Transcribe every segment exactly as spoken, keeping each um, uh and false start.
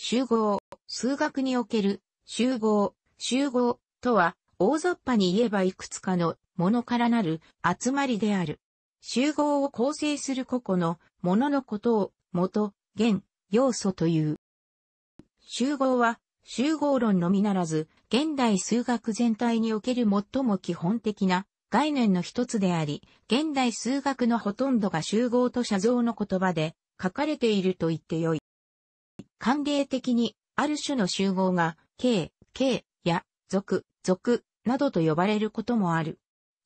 集合、数学における集合、集合とは大雑把に言えばいくつかのものからなる集まりである。集合を構成する個々のもののことを元、現、要素という。集合は集合論のみならず現代数学全体における最も基本的な概念の一つであり、現代数学のほとんどが集合と写像の言葉で書かれていると言ってよい。慣例的にある種の集合が形、形や属、属などと呼ばれることもある。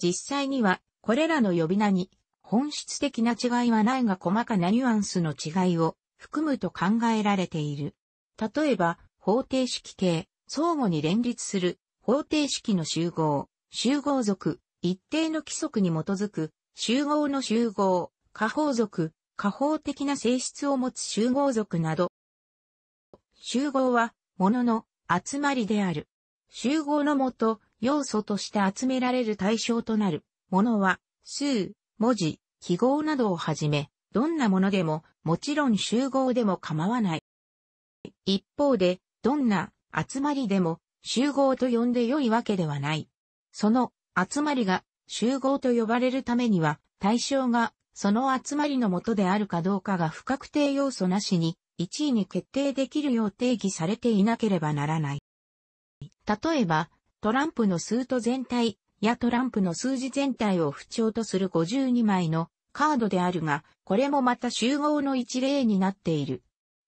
実際にはこれらの呼び名に本質的な違いはないが細かなニュアンスの違いを含むと考えられている。例えば方程式形、相互に連立する方程式の集合、集合属、一定の規則に基づく集合の集合、加法属、加法的な性質を持つ集合属など。集合は物の集まりである。集合のもと、要素として集められる対象となるものは数、文字、記号などをはじめ、どんなものでももちろん集合でも構わない。一方で、どんな集まりでも集合と呼んでよいわけではない。その集まりが集合と呼ばれるためには対象がその集まりのもとであるかどうかが不確定要素なしに一意に決定できるよう定義されていなければならない。例えばトランプのスート全体やトランプの数字全体を符丁とするごじゅうにまいのカードであるが、これもまた集合の一例になっている。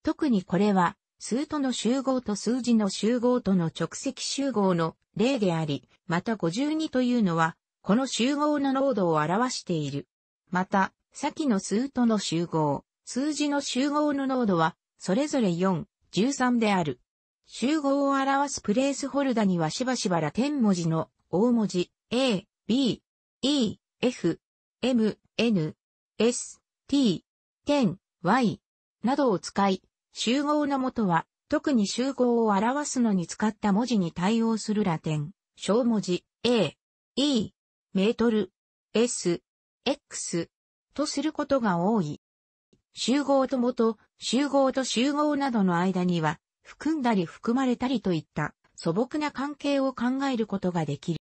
特にこれはスートの集合と数字の集合との直積集合の例であり、またごじゅうにというのは、この集合の濃度を表している。また、先のスートの集合、数字の集合の濃度は、それぞれよん、じゅうさんである。集合を表すプレースホルダにはしばしばら点文字の大文字 A、B、E、F、M、N、S、T、点、Y などを使い、集合のもとは、特に集合を表すのに使った文字に対応するラテン、小文字、A、E、メートル、S、X とすることが多い。集合ともと、集合と集合などの間には、含んだり含まれたりといった素朴な関係を考えることができる。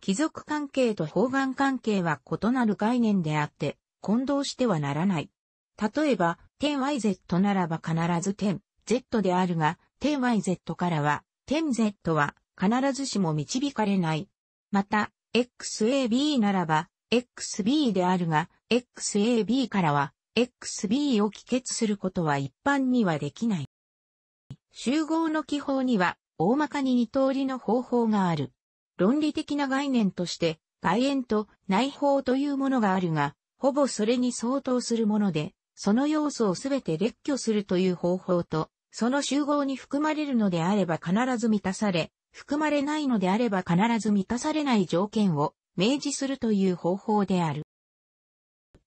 帰属関係と包含関係は異なる概念であって、混同してはならない。例えば、点 ワイゼット ならば必ず点 Z であるが、点 ワイゼット からは、点 Z は必ずしも導かれない。また、エックスエービー ならば、エックスビー であるが、エックスエービー からは、エックスビー を帰結することは一般にはできない。集合の記法には、大まかにに通りの方法がある。論理的な概念として、外縁と内包というものがあるが、ほぼそれに相当するもので、その要素をすべて列挙するという方法と、その集合に含まれるのであれば必ず満たされ、含まれないのであれば必ず満たされない条件を明示するという方法である。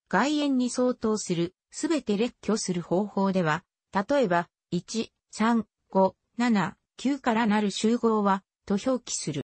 外縁に相当する、すべて列挙する方法では、例えば、いち、さん、ご、なな、きゅうからなる集合は、と表記する。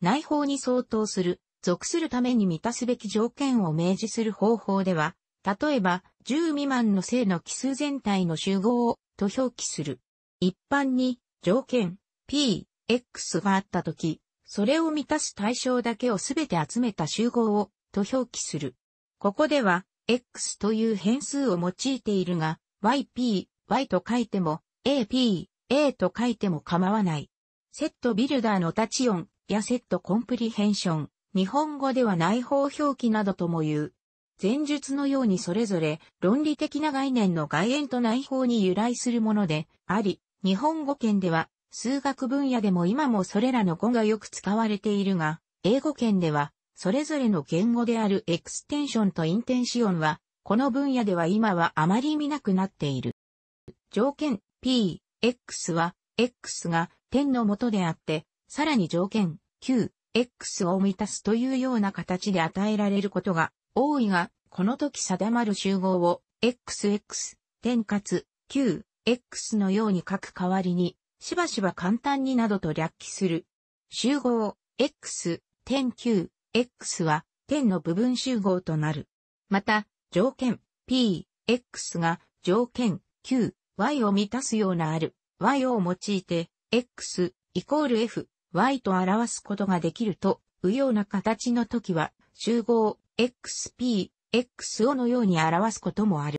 内包に相当する、属するために満たすべき条件を明示する方法では、例えば、じゅう未満の正の奇数全体の集合をと表記する。一般に条件 P、X があったとき、それを満たす対象だけをすべて集めた集合をと表記する。ここでは、X という変数を用いているが、ワイピー、Y と書いても、エーピー、A と書いても構わない。セットビルダーの立ち音やセットコンプリヘンション、日本語では内包表記などとも言う。前述のようにそれぞれ論理的な概念の外縁と内包に由来するものであり、日本語圏では数学分野でも今もそれらの語がよく使われているが、英語圏ではそれぞれの言語であるエクステンションとインテンシオンは、この分野では今はあまり見なくなっている。条件 P、X は X が点のもとであって、さらに条件 Q、X を満たすというような形で与えられることが、多いが、この時定まる集合を、エックスエックス、点かつ、Q、X のように書く代わりに、しばしば簡単になどと略記する。集合、X、点 Q、X は、点の部分集合となる。また、条件、P、X が、条件、Q、Y を満たすようなある、y を用いて x イコール f、y と表すことができると、うような形の時は集合 xp、xo のように表すこともある。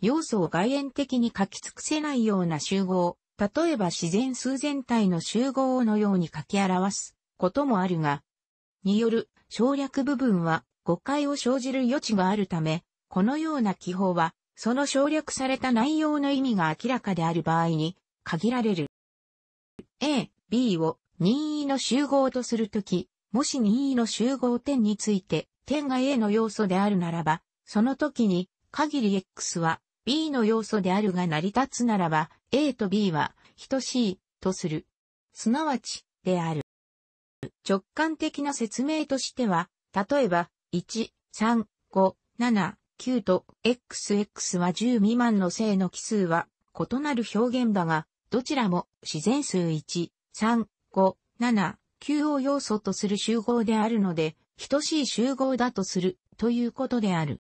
要素を概念的に書き尽くせないような集合、例えば自然数全体の集合のように書き表すこともあるが、による省略部分は誤解を生じる余地があるため、このような記法は、その省略された内容の意味が明らかである場合に限られる。A、B を任意の集合とするとき、もし任意の集合点について、点が A の要素であるならば、その時に、限り X は B の要素であるが成り立つならば、A と B は等しいとする。すなわち、である。直感的な説明としては、例えば、いち、さん、ご、なな、きゅうと エックスエックス はじゅう未満の正の奇数は異なる表現だが、どちらも自然数いち、さん、ご、なな、きゅうを要素とする集合であるので、等しい集合だとするということである。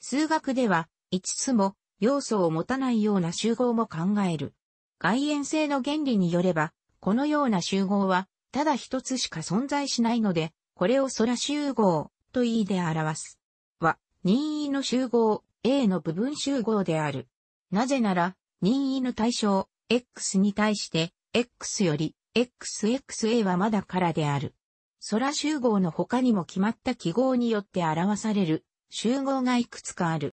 数学では、いつつも要素を持たないような集合も考える。概念性の原理によれば、このような集合は、ただ一つしか存在しないので、これを空集合と言いで表す。は、任意の集合 A の部分集合である。なぜなら、任意の対象 X に対して、X より エックスエックスエー はまだ空である。空集合の他にも決まった記号によって表される集合がいくつかある。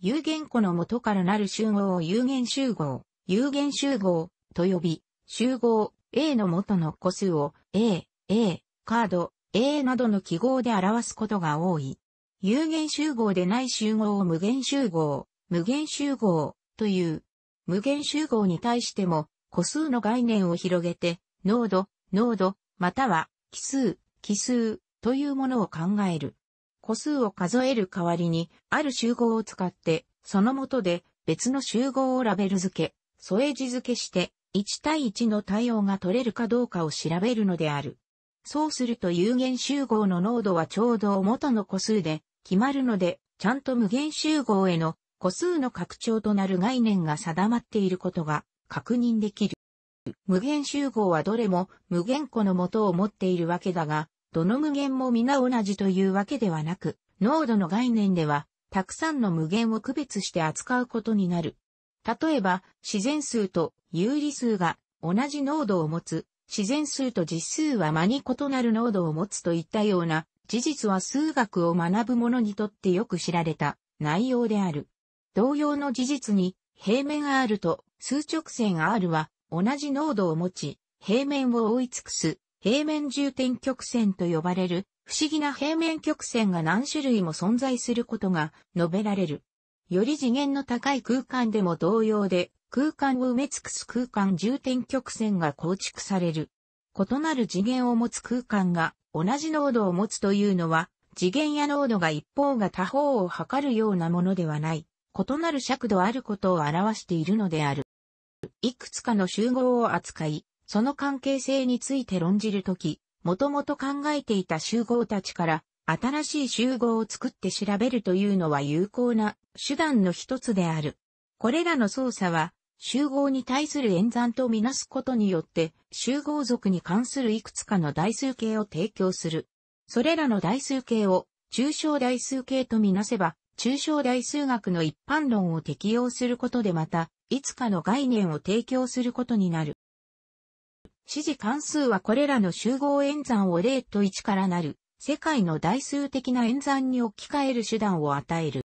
有限個の元からなる集合を有限集合、有限集合と呼び、集合 A の元の個数を A、A、カード A などの記号で表すことが多い。有限集合でない集合を無限集合、無限集合という。無限集合に対しても個数の概念を広げて、濃度、濃度、または奇数、奇数というものを考える。個数を数える代わりに、ある集合を使って、その下で別の集合をラベル付け、添え字付けして、いち対いちの対応が取れるかどうかを調べるのである。そうすると有限集合の濃度はちょうど元の個数で決まるので、ちゃんと無限集合への個数の拡張となる概念が定まっていることが確認できる。無限集合はどれも無限個の元を持っているわけだが、どの無限も皆同じというわけではなく、濃度の概念では、たくさんの無限を区別して扱うことになる。例えば、自然数と有理数が同じ濃度を持つ。自然数と実数は間に異なる濃度を持つといったような事実は数学を学ぶ者にとってよく知られた内容である。同様の事実に平面 R と数直線 R は同じ濃度を持ち平面を覆い尽くす平面重点曲線と呼ばれる不思議な平面曲線が何種類も存在することが述べられる。より次元の高い空間でも同様で空間を埋め尽くす空間重点曲線が構築される。異なる次元を持つ空間が同じ濃度を持つというのは、次元や濃度が一方が他方を測るようなものではない、異なる尺度あることを表しているのである。いくつかの集合を扱い、その関係性について論じるとき、もともと考えていた集合たちから、新しい集合を作って調べるというのは有効な手段の一つである。これらの操作は、集合に対する演算とみなすことによって、集合属に関するいくつかの代数形を提供する。それらの代数形を、抽象代数形とみなせば、抽象代数学の一般論を適用することでまた、いつかの概念を提供することになる。指示関数はこれらの集合演算をゼロといちからなる、世界の代数的な演算に置き換える手段を与える。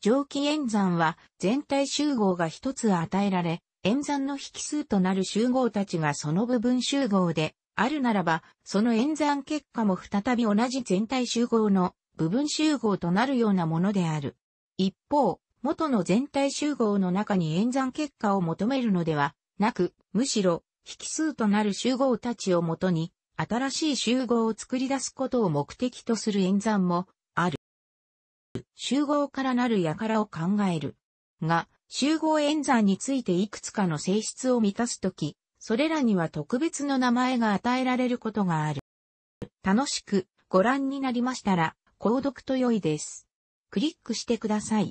上記演算は全体集合が一つ与えられ、演算の引数となる集合たちがその部分集合であるならば、その演算結果も再び同じ全体集合の部分集合となるようなものである。一方、元の全体集合の中に演算結果を求めるのではなく、むしろ引数となる集合たちをもとに、新しい集合を作り出すことを目的とする演算も、集合からなる輩を考える。が、集合演算についていくつかの性質を満たすとき、それらには特別の名前が与えられることがある。楽しくご覧になりましたら、購読と良いです。クリックしてください。